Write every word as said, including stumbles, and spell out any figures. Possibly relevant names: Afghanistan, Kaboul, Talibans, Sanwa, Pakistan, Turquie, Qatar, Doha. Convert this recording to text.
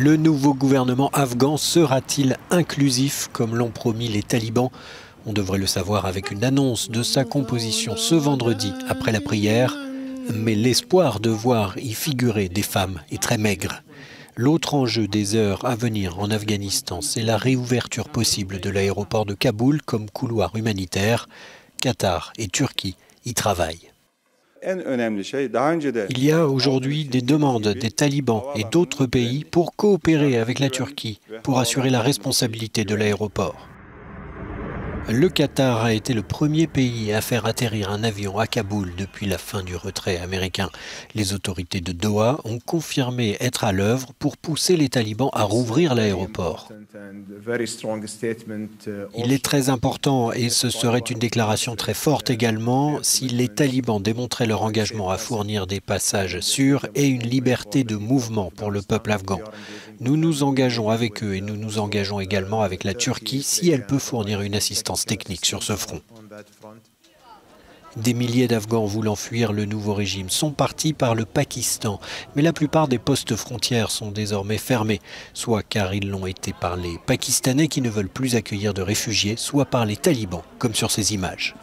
Le nouveau gouvernement afghan sera-t-il inclusif comme l'ont promis les talibans? On devrait le savoir avec une annonce de sa composition ce vendredi après la prière, mais l'espoir de voir y figurer des femmes est très maigre. L'autre enjeu des heures à venir en Afghanistan, c'est la réouverture possible de l'aéroport de Kaboul comme couloir humanitaire. Qatar et Turquie y travaillent. Il y a aujourd'hui des demandes des talibans et d'autres pays pour coopérer avec la Turquie, pour assurer la responsabilité de l'aéroport. Le Qatar a été le premier pays à faire atterrir un avion à Kaboul depuis la fin du retrait américain. Les autorités de Doha ont confirmé être à l'œuvre pour pousser les talibans à rouvrir l'aéroport. Il est très important, et ce serait une déclaration très forte également, si les talibans démontraient leur engagement à fournir des passages sûrs et une liberté de mouvement pour le peuple afghan. Nous nous engageons avec eux et nous nous engageons également avec la Turquie si elle peut fournir une assistance technique sur ce front. Des milliers d'Afghans voulant fuir le nouveau régime sont partis par le Pakistan, mais la plupart des postes frontières sont désormais fermés, soit car ils l'ont été par les Pakistanais qui ne veulent plus accueillir de réfugiés, soit par les talibans, comme sur ces images.